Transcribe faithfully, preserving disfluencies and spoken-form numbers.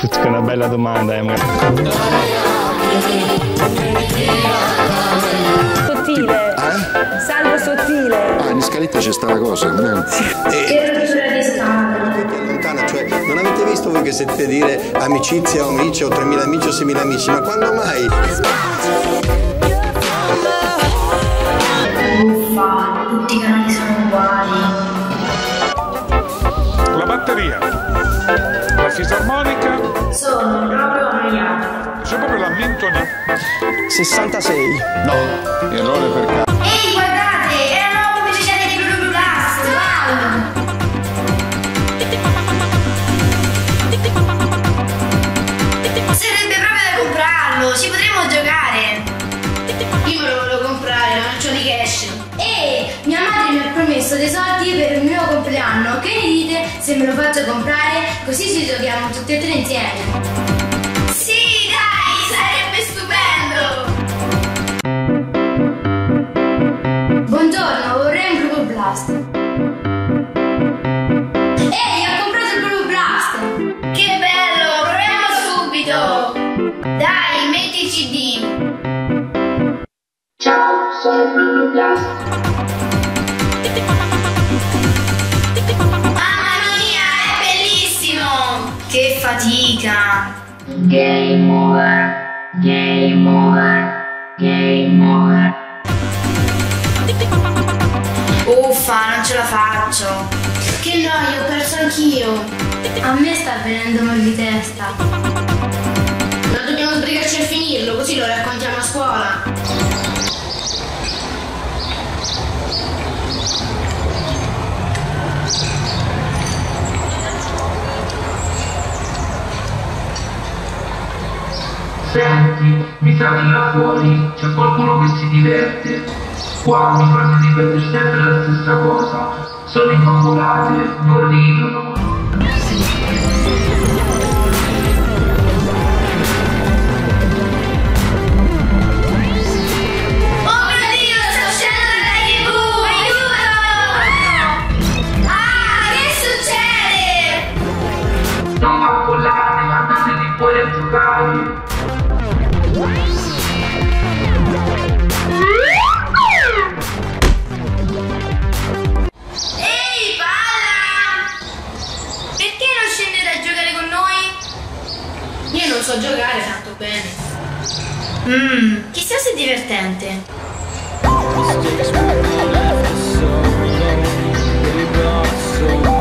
Che è una bella domanda, eh. Sottile. Eh? Salvo sottile. Ah, in scaletta c'è sta la cosa. Scherzo sulla distanza. Cioè, non avete visto voi che sentite dire amicizia o amici o tremila amici o seimila amici, ma quando mai? Uffa, tutti i canali sono uguali. La batteria. La fisarmonica sono proprio annoiato. C'è proprio la mentona sessantasei. No, errore per caso. Ehi, guardate, è la nuova pubblicità di Blue Blast. Sarebbe proprio da comprarlo, ci potremmo giocare. Io volevo comprare, non c'ho di cash. E mia madre mi ha promesso dei soldi per il mio compleanno. Che ne dite se me lo faccio comprare? Così ci giochiamo tutti e tre insieme. Sì, dai, sarebbe stupendo. Buongiorno, vorrei un Blue Blast. Ehi, ho comprato il Blue Blast. Che bello, proviamo subito. Dai, metti il C D. Ciao, sono il Blue Blast. Che fatica! Game over, game over, game over. Uffa, non ce la faccio! Che noia, ho perso anch'io! A me sta venendo mal di testa. Ma dobbiamo sbrigarci a finirlo, così lo raccontiamo a scuola. Senti, mi trovi là fuori, c'è qualcuno che si diverte. Qua mi fanno ripetere sempre la stessa cosa. Sono incongolate, non ridono. So giocare tanto bene. Mmm, chissà se è divertente.